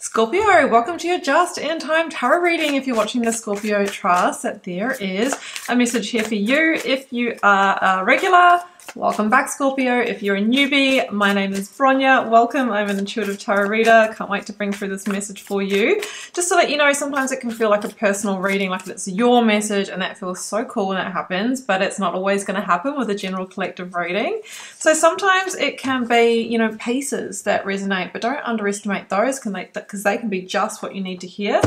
Scorpio, welcome to your Just in Time Tarot reading. If you're watching the Scorpio trust, there is a message here for you. If you are a regular, welcome back, Scorpio. If you're a newbie, my name is Bronya. Welcome. I'm an intuitive tarot reader. Can't wait to bring through this message for you. Just to let you know, sometimes it can feel like a personal reading, like it's your message, and that feels so cool when it happens, but it's not always going to happen with a general collective reading. So sometimes it can be, you know, pieces that resonate, but don't underestimate those because they can be just what you need to hear.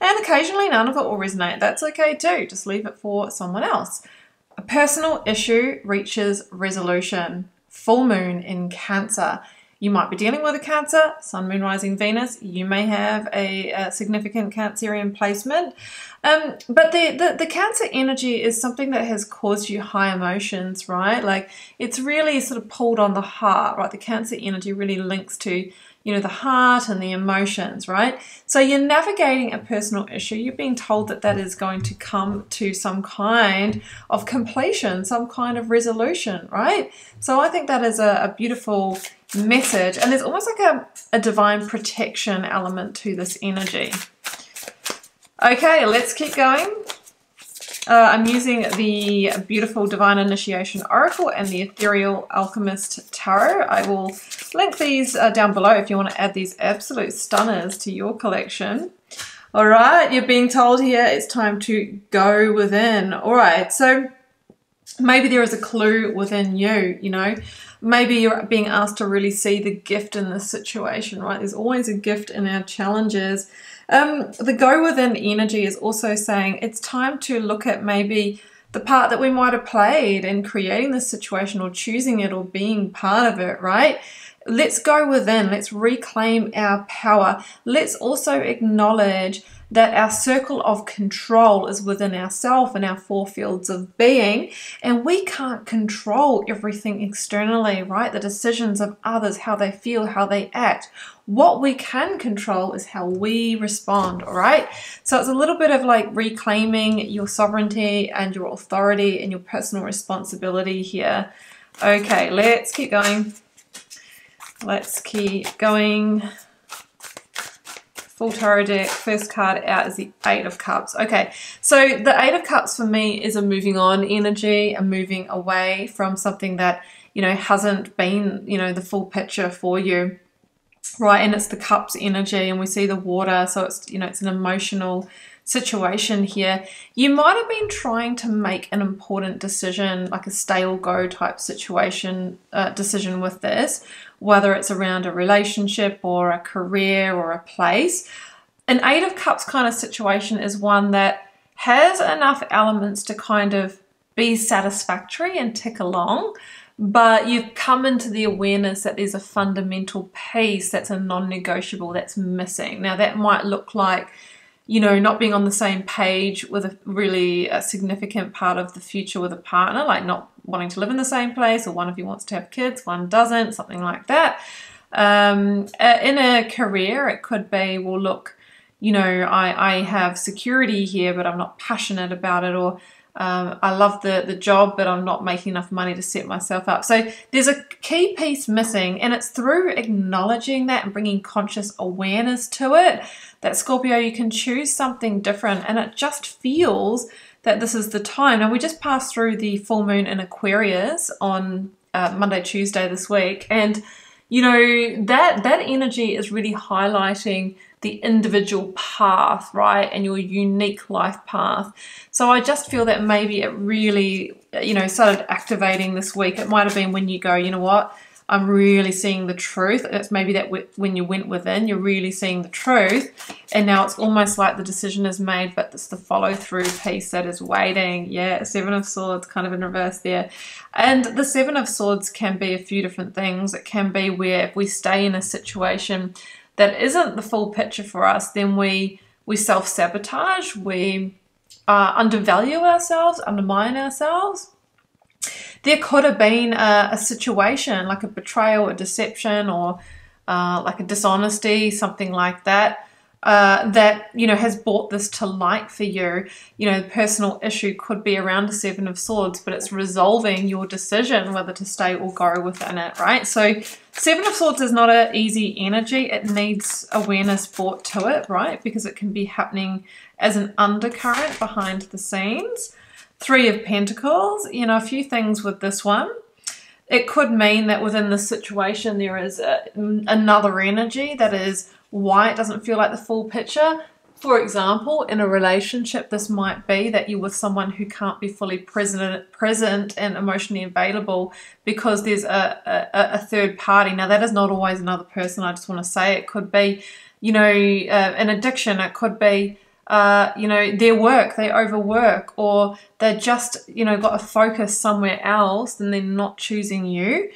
And occasionally none of it will resonate. That's okay too. Just leave it for someone else. A personal issue reaches resolution. Full moon in Cancer. You might be dealing with a Cancer, Sun, Moon, Rising, Venus. You may have a significant Cancerian placement. But the Cancer energy is something that has caused you high emotions, right? Like it's really sort of pulled on the heart, right? The Cancer energy really links to, you know, the heart and the emotions, right? So you're navigating a personal issue. You're being told that that is going to come to some kind of completion, some kind of resolution, right? So I think that is a beautiful message. And there's almost like a divine protection element to this energy. Okay, let's keep going. I'm using the beautiful Divine Initiation Oracle and the Ethereal Alchemist Tarot. I will link these down below if you want to add these absolute stunners to your collection. All right, you're being told here it's time to go within. All right, so maybe there is a clue within you, you know. Maybe you're being asked to really see the gift in this situation, right? There's always a gift in our challenges. The go within energy is also saying it's time to look at maybe the part that we might have played in creating this situation or choosing it or being part of it, right? Let's go within. Let's reclaim our power. Let's also acknowledge that our circle of control is within ourselves and our four fields of being, and we can't control everything externally, right? The decisions of others, how they feel, how they act. What we can control is how we respond, all right? So it's a little bit of like reclaiming your sovereignty and your authority and your personal responsibility here. Okay, let's keep going. Let's keep going. Full tarot deck, first card out is the Eight of Cups. Okay, so the Eight of Cups for me is a moving on energy, a moving away from something that, you know, hasn't been, you know, the full picture for you, right? And it's the Cups energy, and we see the water, so it's, you know, it's an emotional situation here. You might have been trying to make an important decision, like a stay or go type situation, decision with this, whether it's around a relationship or a career or a place. An Eight of Cups kind of situation is one that has enough elements to kind of be satisfactory and tick along, but you've come into the awareness that there's a fundamental piece that's a non-negotiable that's missing. Now that might look like, you know, not being on the same page with a really significant part of the future with a partner, like not wanting to live in the same place, or one of you wants to have kids, one doesn't, something like that. In a career, it could be, well, look, you know, I have security here, but I'm not passionate about it, or I love the job, but I'm not making enough money to set myself up. So there's a key piece missing, and it's through acknowledging that and bringing conscious awareness to it that, Scorpio, you can choose something different, and it just feels that this is the time. Now, we just passed through the full moon in Aquarius on Monday, Tuesday this week, and, you know, that energy is really highlighting the individual path, right, and your unique life path. So I just feel that maybe it really, you know, started activating this week. It might have been when you go, you know what, I'm really seeing the truth. It's maybe that when you went within, you're really seeing the truth, and now it's almost like the decision is made, but it's the follow-through piece that is waiting. Yeah, Seven of Swords kind of in reverse there. And the Seven of Swords can be a few different things. It can be where if we stay in a situation that isn't the full picture for us, then we self-sabotage, we undervalue ourselves, undermine ourselves. There could have been a situation like a betrayal, a deception, or like a dishonesty, something like that. that, you know, has brought this to light for you. You know, the personal issue could be around the Seven of Swords, but it's resolving your decision whether to stay or go within it, right? So Seven of Swords is not an easy energy. It needs awareness brought to it, right? Because it can be happening as an undercurrent behind the scenes. Three of Pentacles, you know, a few things with this one. It could mean that within this situation there is another energy that is why it doesn't feel like the full picture. For example, in a relationship, this might be that you're with someone who can't be fully present and emotionally available because there's a third party. Now, that is not always another person. I just want to say it could be, you know, an addiction. It could be, you know, their work. They overwork, or they're just, you know, got a focus somewhere else and they're not choosing you.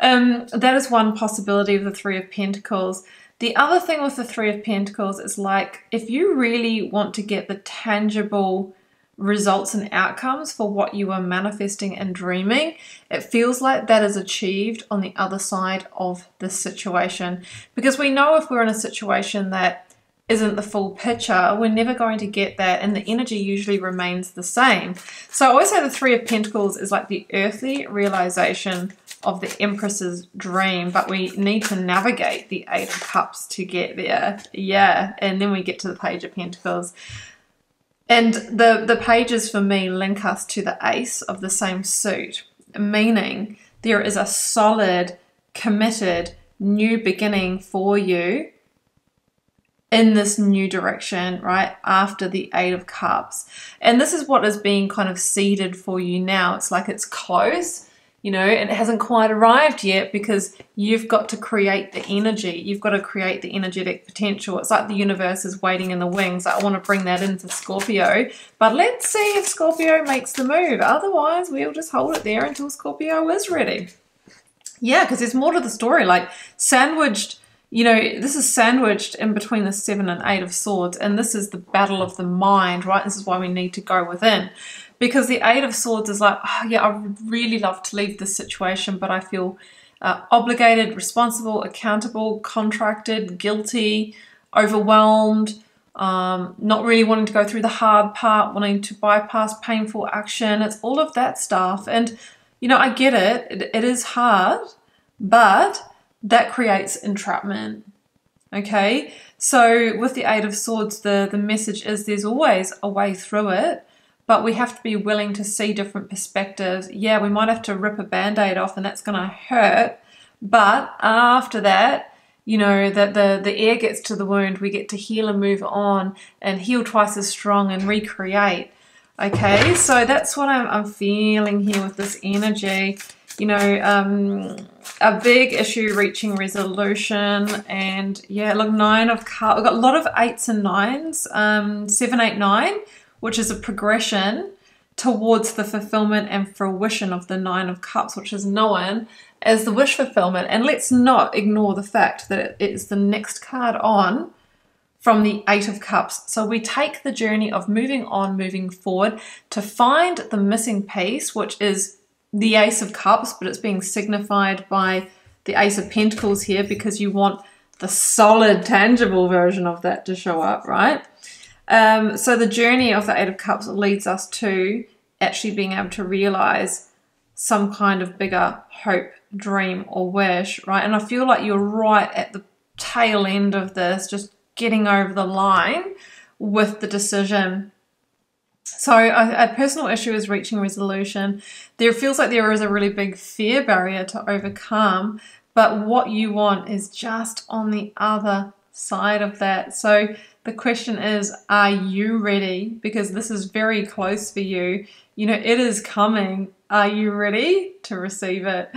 That is one possibility of the Three of Pentacles. The other thing with the Three of Pentacles is, like, if you really want to get the tangible results and outcomes for what you are manifesting and dreaming, it feels like that is achieved on the other side of the situation. Because we know if we're in a situation that isn't the full picture, we're never going to get that, and the energy usually remains the same. So I always say the Three of Pentacles is like the earthly realization of the Empress's dream, but we need to navigate the Eight of Cups to get there. Yeah, and then we get to the Page of Pentacles. And the pages for me link us to the Ace of the same suit, meaning there is a solid, committed new beginning for you in this new direction, right, after the Eight of Cups. And this is what is being kind of seeded for you now. It's like it's close, you know, and it hasn't quite arrived yet because you've got to create the energy. You've got to create the energetic potential. It's like the universe is waiting in the wings. I want to bring that into Scorpio, but let's see if Scorpio makes the move. Otherwise, we'll just hold it there until Scorpio is ready. Yeah, because there's more to the story, like sandwiched. You know, this is sandwiched in between the Seven and Eight of Swords, and this is the battle of the mind, right? This is why we need to go within, because the Eight of Swords is like, oh, yeah, I would really love to leave this situation, but I feel obligated, responsible, accountable, contracted, guilty, overwhelmed, not really wanting to go through the hard part, wanting to bypass painful action. It's all of that stuff. And, you know, I get it. It is hard, but that creates entrapment, okay? So with the Eight of Swords, the message is there's always a way through it, but we have to be willing to see different perspectives. Yeah, we might have to rip a Band-Aid off, and that's going to hurt, but after that, you know, that the air gets to the wound, we get to heal and move on and heal twice as strong and recreate, okay? So that's what I'm feeling here with this energy. You know, a big issue reaching resolution. And yeah, look, Nine of Cups. We've got a lot of 8s and 9s, 7, 8, 9, which is a progression towards the fulfillment and fruition of the Nine of Cups, which is known as the wish fulfillment. And let's not ignore the fact that it is the next card on from the Eight of Cups. So we take the journey of moving on, moving forward to find the missing piece, which is the Ace of Cups, but it's being signified by the Ace of Pentacles here because you want the solid, tangible version of that to show up, right? So the journey of the Eight of Cups leads us to actually being able to realize some kind of bigger hope, dream, or wish, right? And I feel like you're right at the tail end of this, just getting over the line with the decision. So a personal issue is reaching resolution. There feels like there is a really big fear barrier to overcome, but what you want is just on the other side of that. So the question is, are you ready? Because this is very close for you. You know, it is coming. Are you ready to receive it?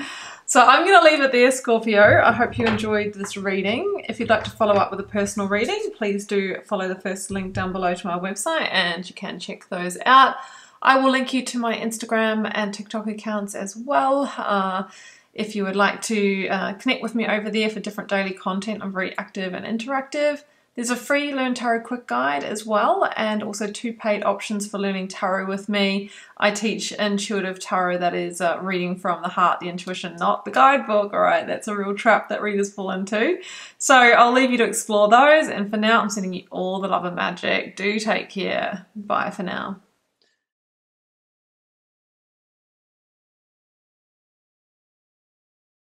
So I'm going to leave it there, Scorpio. I hope you enjoyed this reading. If you'd like to follow up with a personal reading, please do follow the first link down below to my website, and you can check those out. I will link you to my Instagram and TikTok accounts as well. If you would like to connect with me over there for different daily content, I'm very active and interactive. There's a free Learn Tarot Quick Guide as well, and also 2 paid options for learning tarot with me. I teach intuitive tarot, that is reading from the heart, the intuition, not the guidebook. All right, that's a real trap that readers fall into. So I'll leave you to explore those, and for now I'm sending you all the love and magic. Do take care. Bye for now.